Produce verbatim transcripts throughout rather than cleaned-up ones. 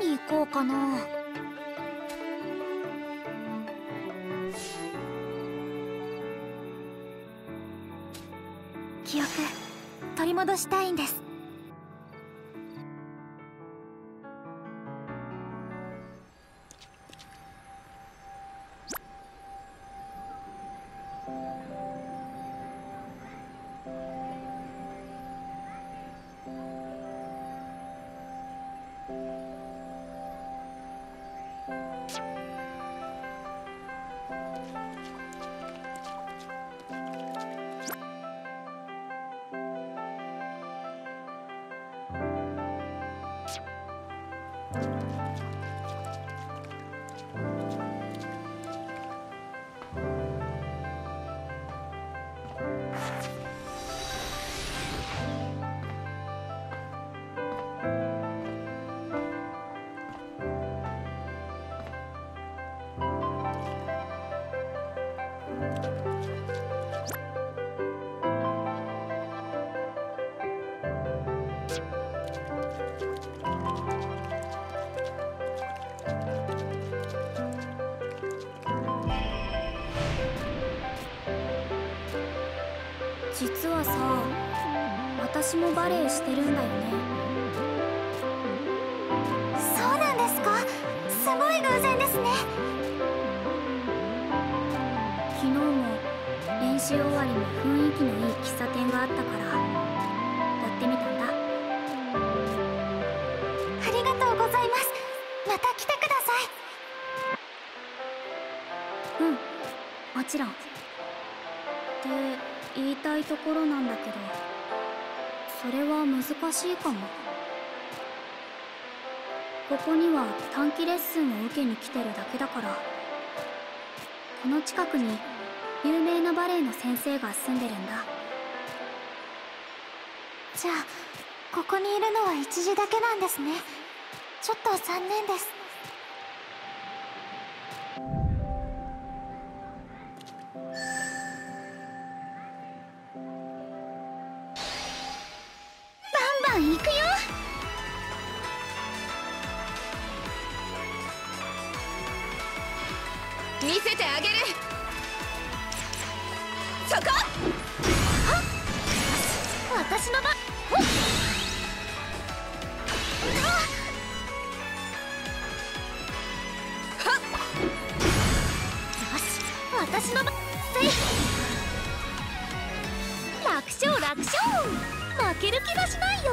行こうかな。記憶取り戻したいんです。実はさ、私もバレエしてるんだよね。そうなんですか。すごい偶然ですね。昨日も練習終わりに雰囲気のいい喫茶店があったからやってみたんだ。ありがとうございます。また来てください。うん、もちろん。で、言いたいところなんだけど、それは難しいかも。ここには短期レッスンを受けに来てるだけだから。この近くに有名なバレエの先生が住んでるんだ。じゃあここにいるのは一時だけなんですね。ちょっと残念です。見せてあげる。そこ。あっ、私の番。よし、私の番。楽勝楽勝。負ける気がしないよ。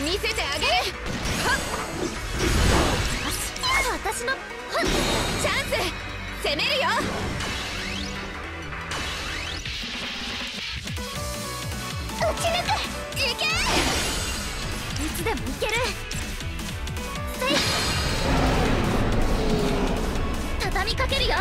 見せてあげる。はっ、私のはっ、チャンス。攻めるよ。打ち抜く。いけ。いつでもいける。畳みかけるよ。はっ、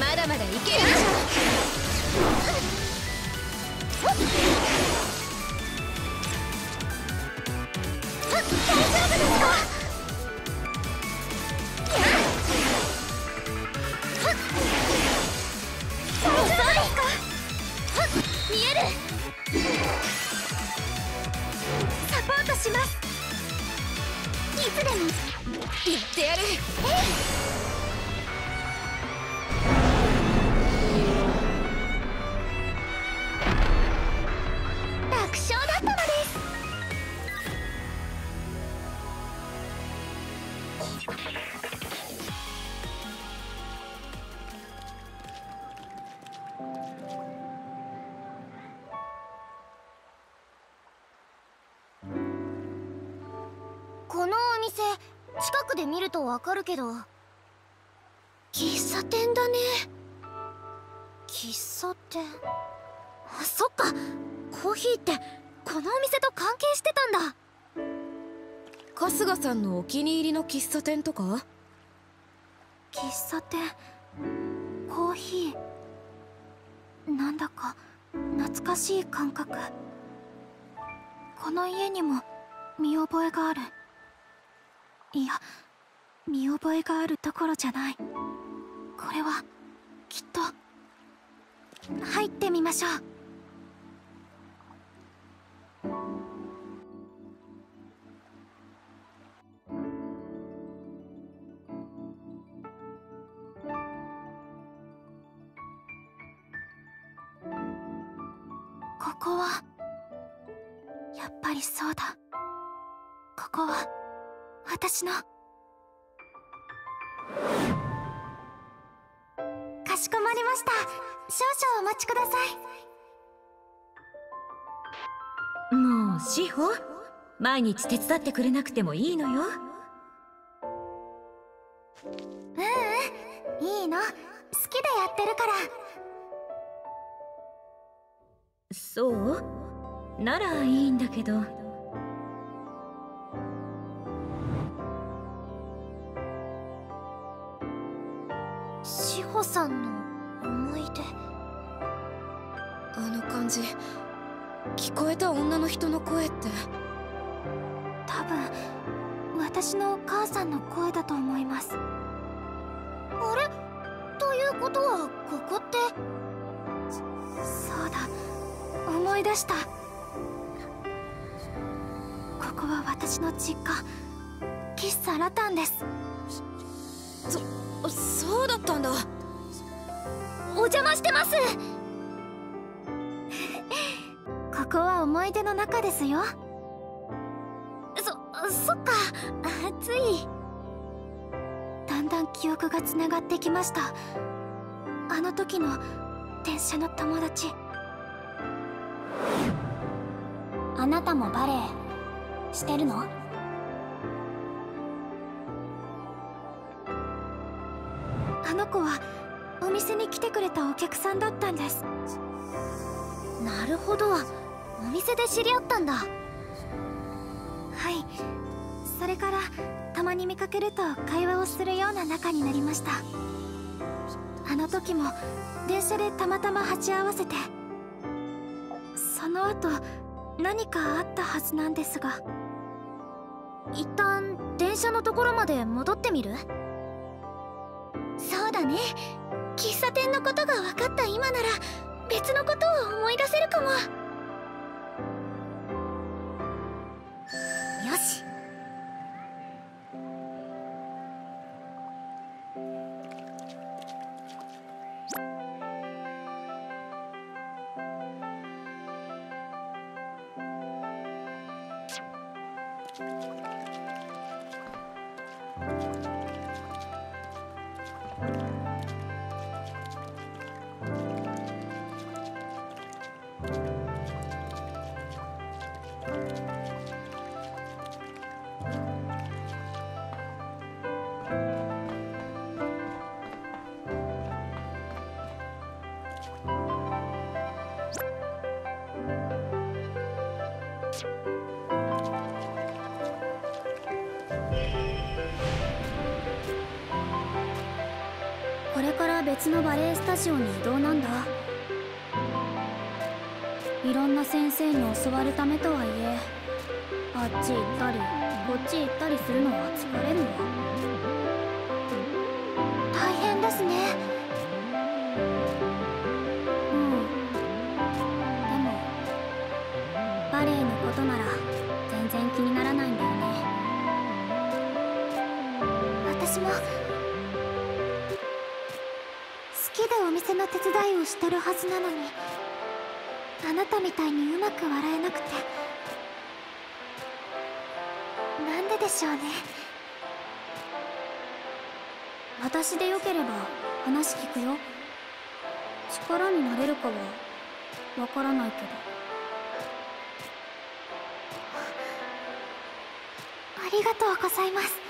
まだまだいける。大丈夫ですか。サポートします。つでも言ってやる。えい、このお店近くで見るとわかるけど、喫茶店だね。喫茶店、あ、そっか、コーヒーってこのお店と関係してたんだ。春日さんのお気に入りの喫茶店とか？喫茶店、コーヒー、なんだか懐かしい感覚。この家にも見覚えがある。いや、見覚えがあるどころじゃない。これはきっと。入ってみましょう。ここはやっぱりそうだ。ここは私の。かしこまりました。少々お待ちください。もう志保、毎日手伝ってくれなくてもいいのよ。ううん、いいの、好きでやってるから。そうならいいんだけど。志保さんの思い出、あの感じ、聞こえた女の人の声って、多分私のお母さんの声だと思います。あれということはここって、そ、そうだ、思い出した。ここは私の実家、喫茶ラタンです。そ、そうだったんだ。お邪魔してますここは思い出の中ですよ。そ、そっか、暑い。だんだん記憶がつながってきました。あの時の電車の友達。あなたもバレエしてるの？あの子はお店に来てくれたお客さんだったんです。なるほど、お店で知り合ったんだ。はい、それからたまに見かけると会話をするような仲になりました。あの時も電車でたまたま鉢合わせて、その後何かあったはずなんですが。一旦電車のところまで戻ってみる？そうだね、喫茶店のことが分かった今なら別のことを思い出せるかも。よし。別のバレエスタジオに移動なんだ。いろんな先生に教わるためとはいえ、あっち行ったりこっち行ったりするのは疲れるわ。大変ですね。うん、でもバレエのことなら全然気にならないんだよね。お店の手伝いをしてるはずなのに、あなたみたいにうまく笑えなくて。なんででしょうね。私でよければ話聞くよ。力になれるかはわからないけど。ありがとうございます。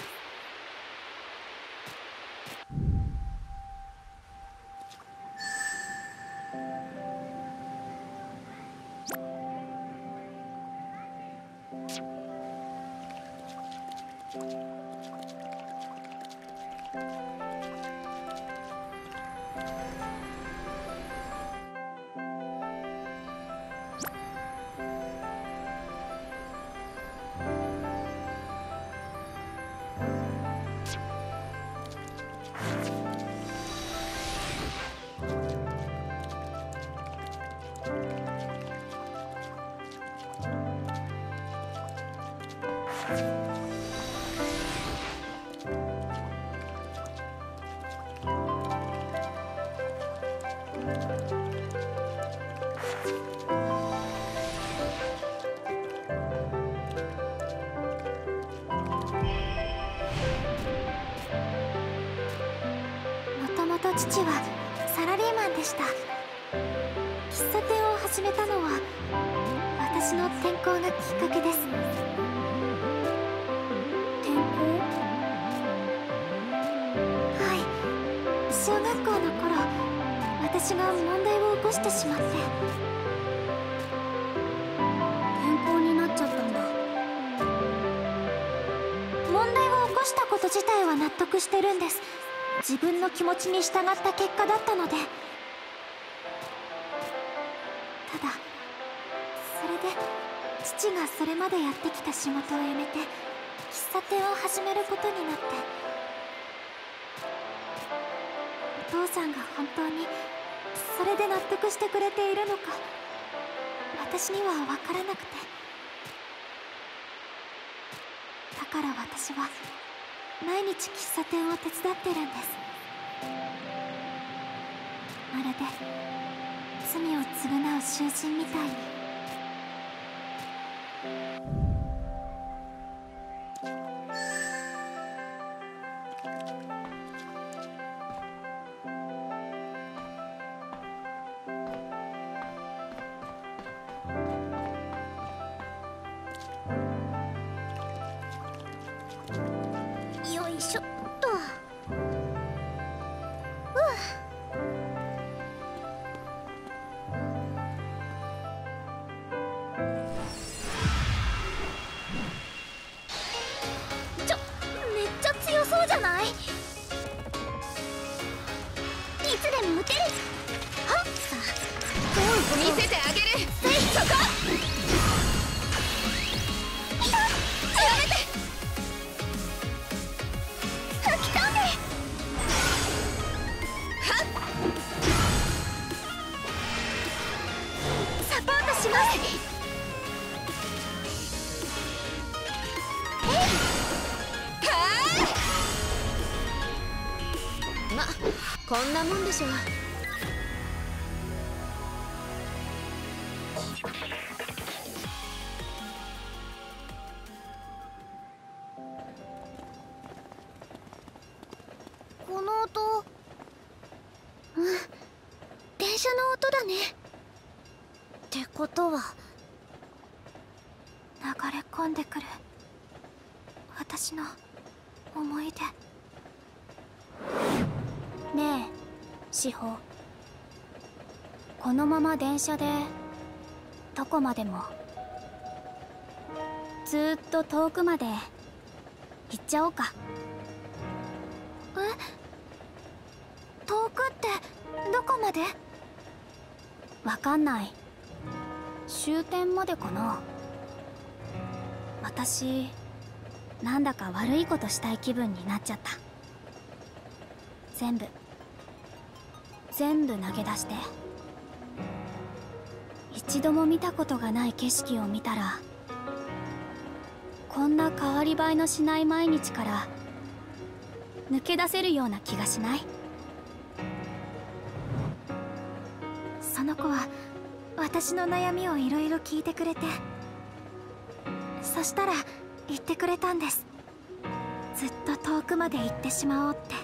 父はサラリーマンでした。喫茶店を始めたのは私の転校がきっかけです。転校？はい、小学校の頃、私が問題を起こしてしまって。転校になっちゃったんだ。問題を起こしたこと自体は納得してるんです。自分の気持ちに従った結果だったので。ただそれで父がそれまでやってきた仕事を辞めて喫茶店を始めることになって、お父さんが本当にそれで納得してくれているのか私には分からなくて、だから私は毎日喫茶店を手伝ってるんです。まるで罪を償う囚人みたいに。こんなもんでしょう。この音、うん、電車の音だね。ってことは流れ込んでくる私の思い出。ねえ志保、このまま電車でどこまでもずっと遠くまで行っちゃおうか。え、遠くってどこまで？わかんない。終点までかな。私なんだか悪いことしたい気分になっちゃった。全部全部投げ出して、一度も見たことがない景色を見たら、こんな変わり映えのしない毎日から抜け出せるような気がしない？その子は私の悩みをいろいろ聞いてくれて、そしたら言ってくれたんです。ずっと遠くまで行ってしまおうって。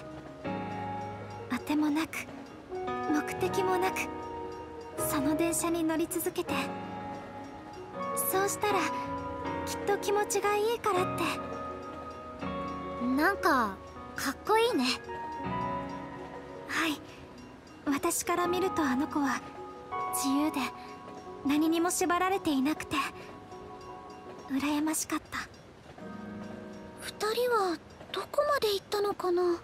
あてもなく目的もなくその電車に乗り続けて、そうしたらきっと気持ちがいいからって。なんかかっこいいね。はい、私から見るとあの子は自由で何にも縛られていなくて羨ましかった。ふたりはどこまで行ったのかな。追いか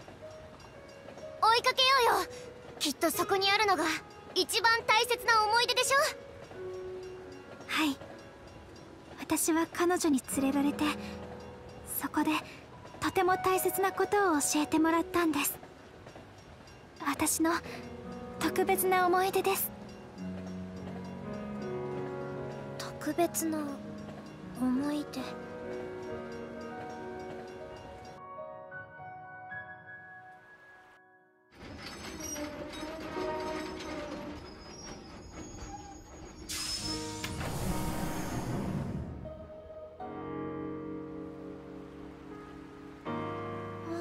けようよ。きっとそこにあるのが一番大切な思い出でしょ。はい、私は彼女に連れられて、そこでとても大切なことを教えてもらったんです。私の特別な思い出です。特別な思い出。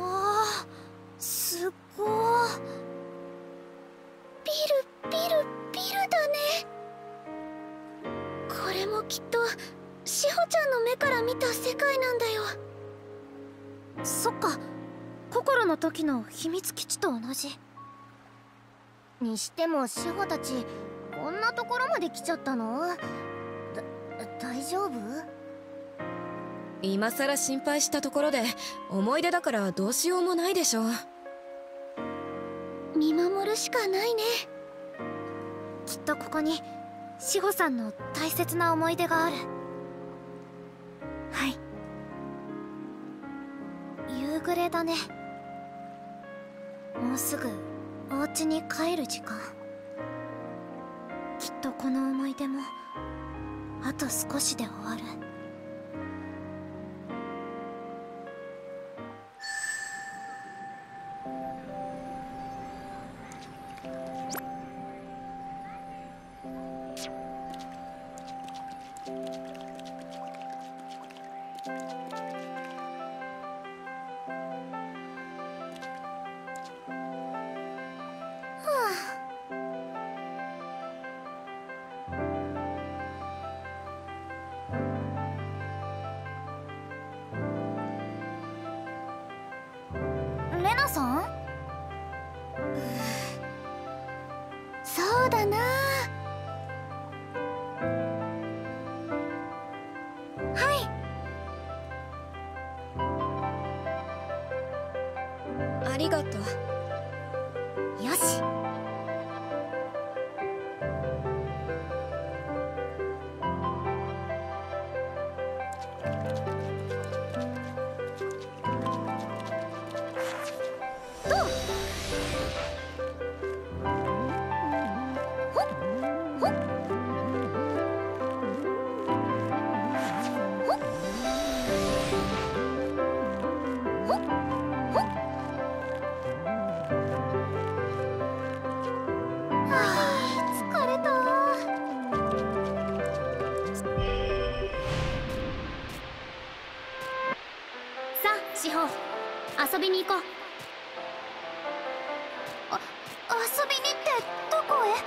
あー、すごい。ビルビルビルだね。これもきっと志保ちゃんの目から見た世界なんだよ。そっか、心の時の秘密基地と同じにしても志保たちこんなところまで来ちゃったの？だ大丈夫？今さら心配したところで思い出だからどうしようもないでしょう。見守るしかないね。きっとここに志保さんの大切な思い出がある。はい。夕暮れだね。もうすぐお家に帰る時間。きっとこの思い出もあと少しで終わる。そうだな。はい、ありがとう。よし。志保、遊びに行こう。あ、遊びにってどこへ？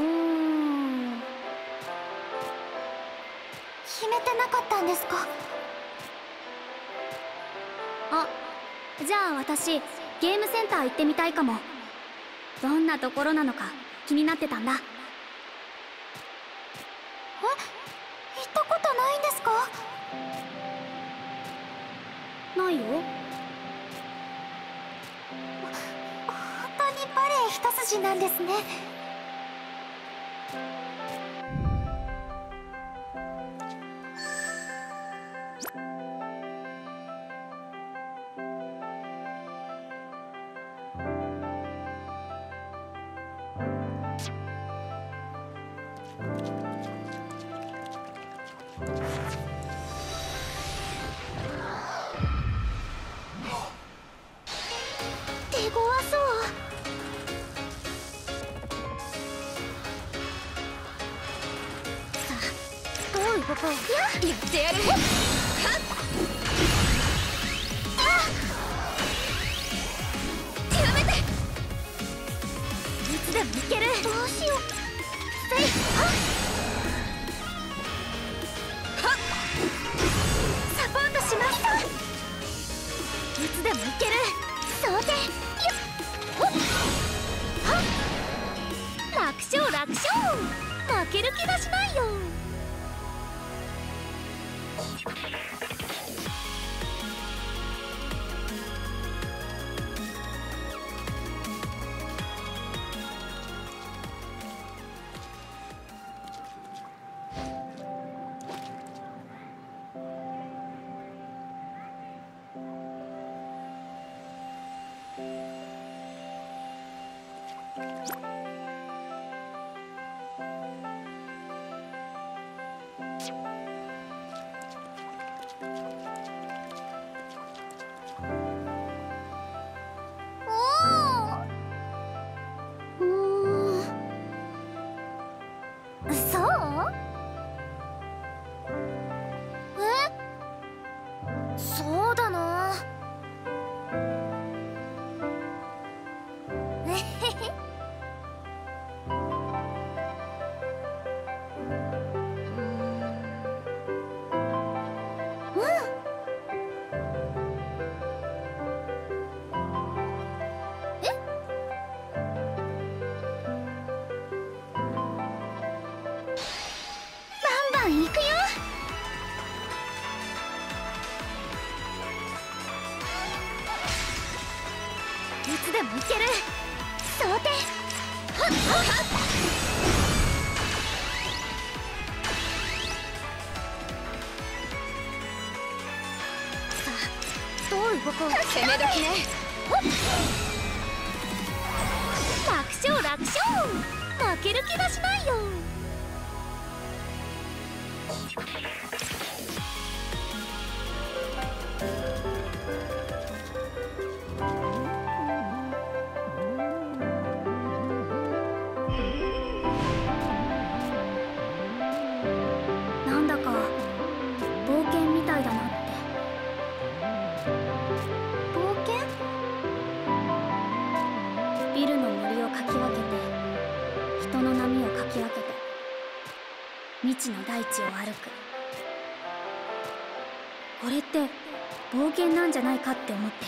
うーん、決めてなかったんですか？あ、じゃあ私ゲームセンター行ってみたいかも。どんなところなのか気になってたんだ。え、行ったことないんですか？ないよ。本当にバレエ一筋なんですね。ここへ行ってやる。はっあっ、極めていつでも行ける。どうしよう。セイはっはっ、サポートします。いつでも行ける。想定よっはっ、楽勝楽勝、負ける気がしないよ。これって冒険なんじゃないかって思って。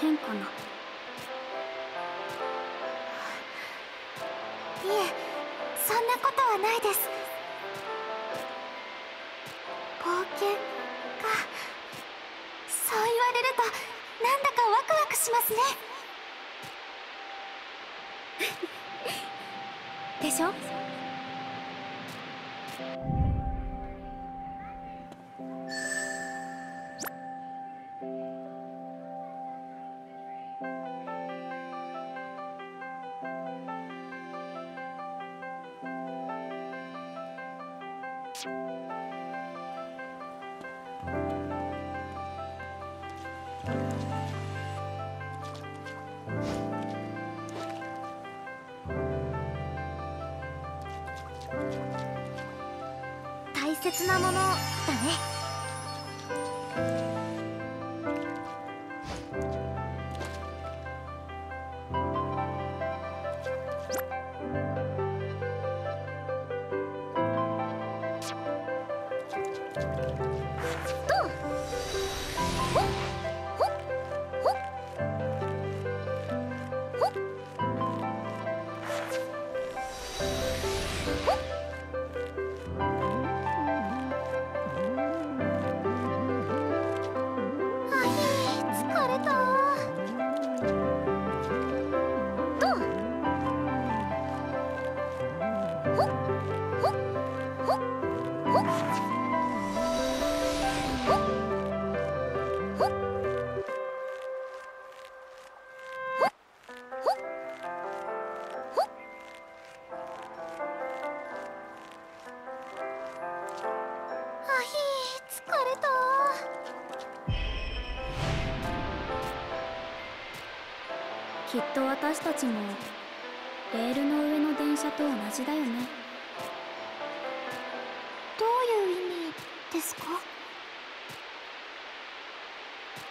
変かな。いえ、そんなことはないです。冒険か、そう言われるとなんだかワクワクしますね。でしょ？大切なものだね。きっと私たちもレールの上の電車と同じだよね。どういう意味ですか？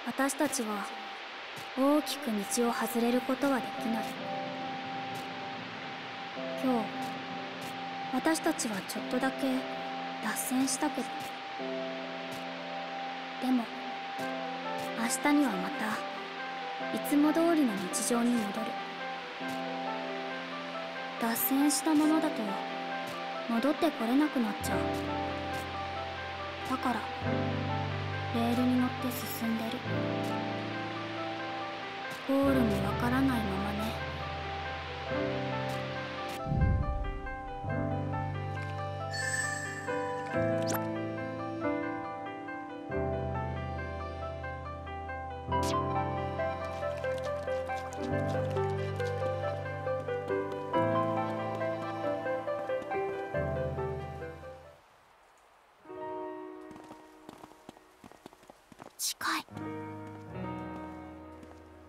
私たちは大きく道を外れることはできない。今日私たちはちょっとだけ脱線したけど、でも明日にはまたいつも通りの日常に戻る。脱線したままだと戻ってこれなくなっちゃう。だからレールに乗って進んでる。ゴールもわからないままね。近い。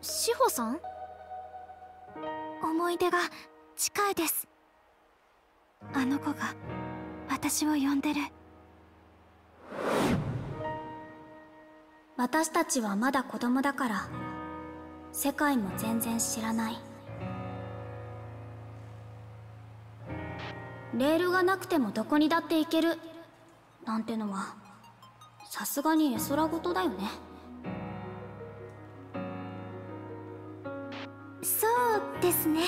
志保さん？思い出が近いです。あの子が私を呼んでる。私たちはまだ子供だから世界も全然知らない。レールがなくてもどこにだって行けるなんてのはさすがに絵空事だよね。そうですね。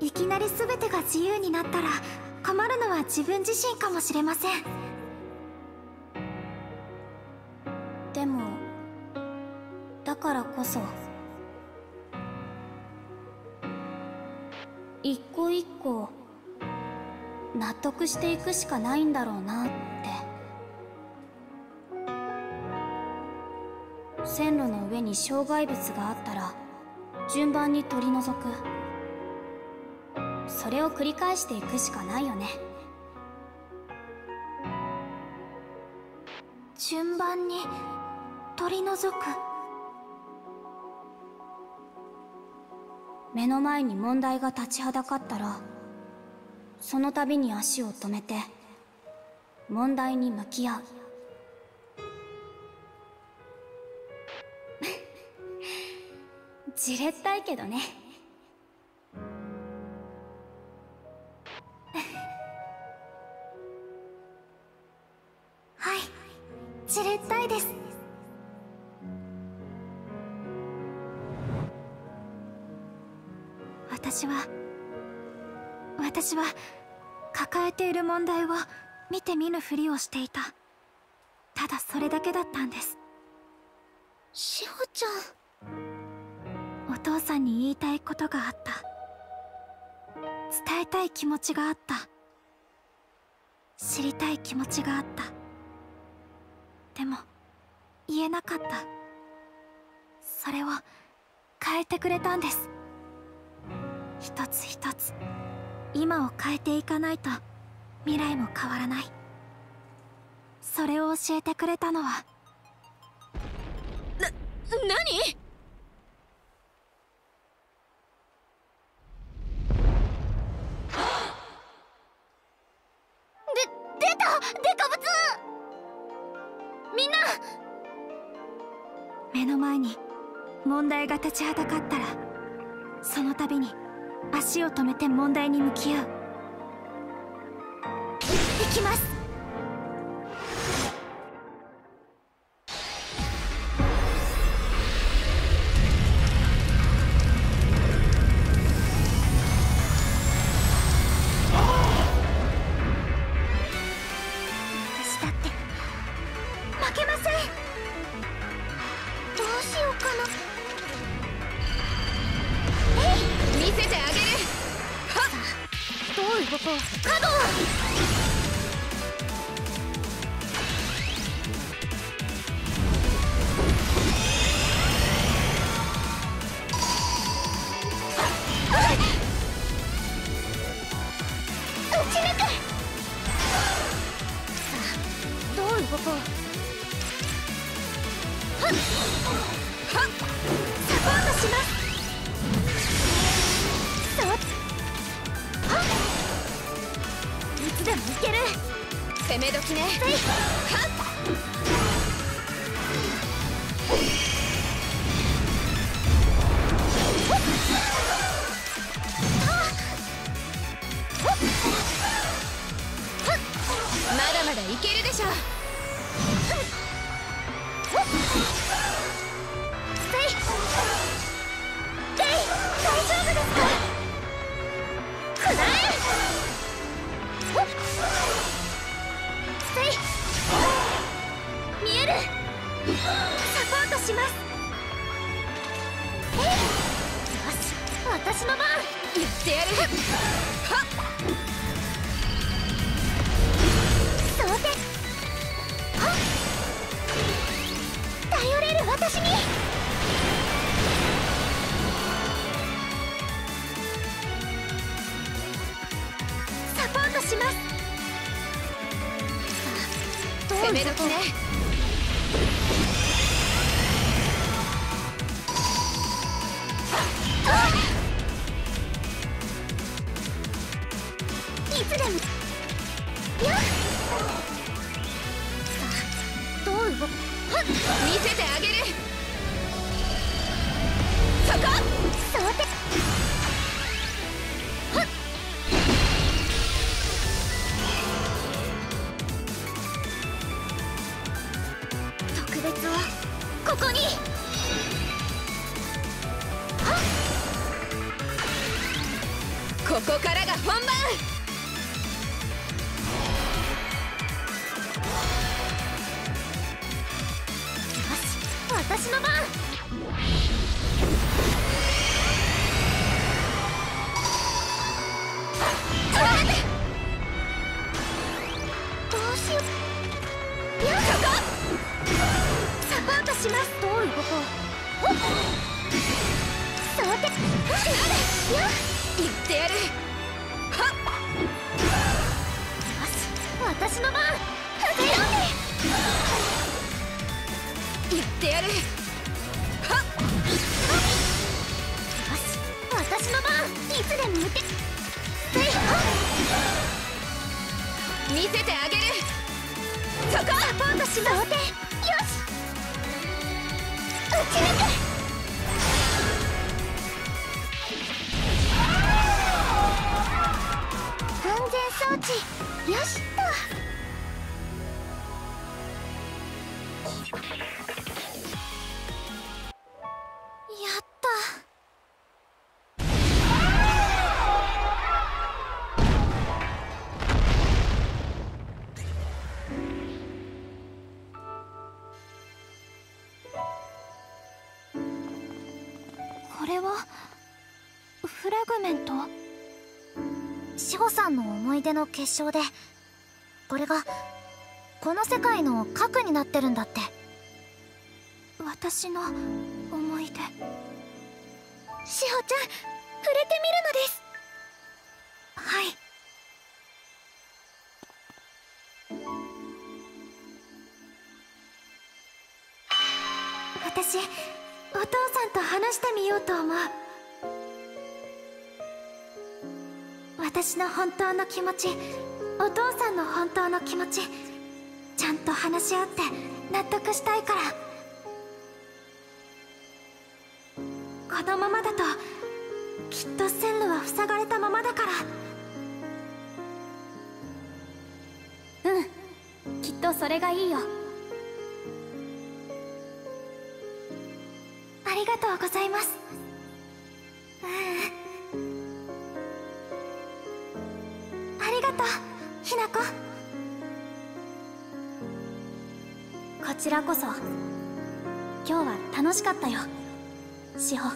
いきなり全てが自由になったら困るのは自分自身かもしれません。でもだからこそ一個一個納得していくしかないんだろうなって。線路の上に障害物があったら順番に取り除く。それを繰り返していくしかないよね。順番に取り除く。目の前に問題が立ちはだかったらその度に足を止めて問題に向き合う。じれったいけどね。はい、じれったいです。私は私は抱えている問題を見て見ぬふりをしていた。ただそれだけだったんです。志保ちゃん、お父さんに言いたいことがあった。伝えたい気持ちがあった。知りたい気持ちがあった。でも言えなかった。それを変えてくれたんです。一つ一つ今を変えていかないと未来も変わらない。それを教えてくれたのはな、何？目の前に問題が立ちはだかったらその度に足を止めて問題に向き合う。行きます。私だって負けません。どうしようかな。えい、見せてあげる。はっ、どういうこと？角を打ち抜く。さあ、どういうこと？サポートします。そっける。攻め時ね。はっまだまだいけるでしょ。私の番。言ってやる。はっ頼れる私に。サポートします。攻め時ね。いつでもよっ見せてあげる。そこそうてはっ特別をここにはっここからが本番。私の番。どうしよう。よそこサポートします。どう動こう。そうてよ言ってやる。はっよし私の番。言ってやる。はっ私の番。いつでも見て見せてあげる。そこサポートします。よし打ち抜け。安全装置よしっと。これはフラグメント。志保さんの思い出の結晶でこれがこの世界の核になってるんだって。私の思い出。志保ちゃん触れてみるのです。はい。私お父さんと話してみようと思う。私の本当の気持ち、お父さんの本当の気持ち、ちゃんと話し合って納得したいから。このままだときっと線路は塞がれたままだから。うん、きっとそれがいいよ。ありがとうございます。うん、ありがとうひなこ。こちらこそ。今日は楽しかったよ志保。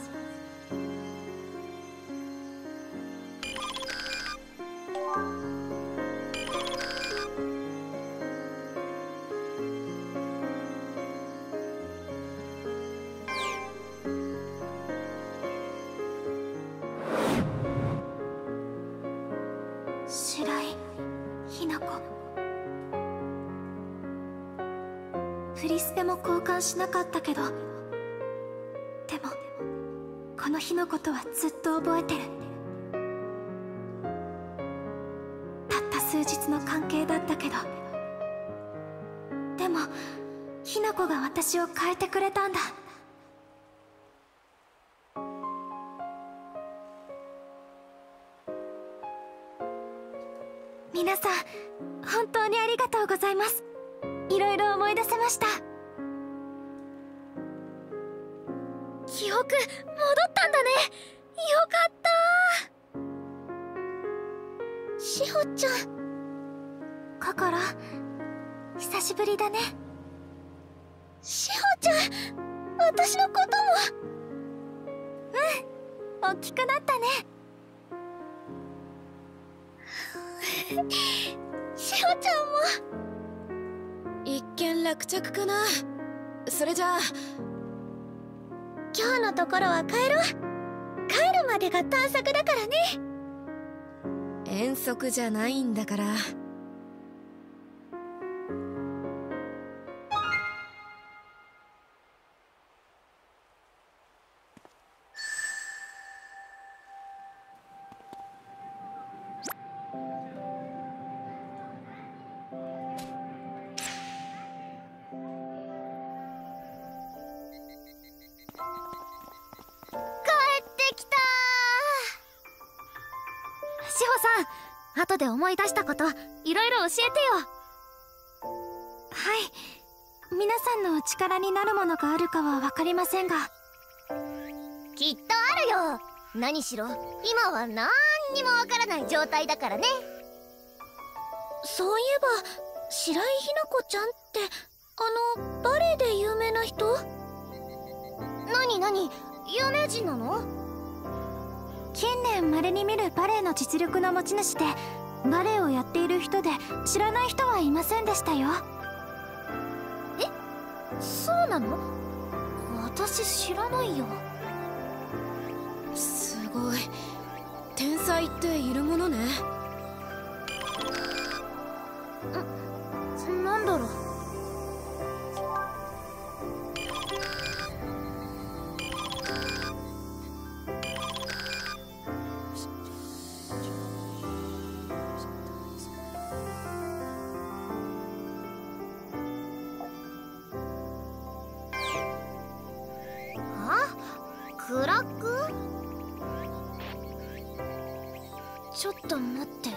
フリスペも交換しなかったけど、でもこの日のことはずっと覚えてる。たった数実の関係だったけど、でもひなこが私を変えてくれたんだ。皆さん本当にありがとうございます。いろいろ思い出せました。記憶戻ったんだね。よかったー。志保ちゃん、こころ久しぶりだね。志保ちゃん、私のことも。うん、大きくなったね。志保ちゃんも。一件落着かな。それじゃあ今日のところは帰ろう。帰るまでが探索だからね。遠足じゃないんだから。志保さん、後で思い出したこといろいろ教えてよ。はい、皆さんのお力になるものがあるかは分かりませんが。きっとあるよ。何しろ今はなんにもわからない状態だからね。そういえば白井日奈子ちゃんってあのバレエで有名な人？なになに、有名人なの？近年まれに見るバレエの実力の持ち主で、バレエをやっている人で知らない人はいませんでしたよ。え、そうなの？私知らないよ。すごい、天才っているものね。ん、なんだろう。クラック？ちょっと待って。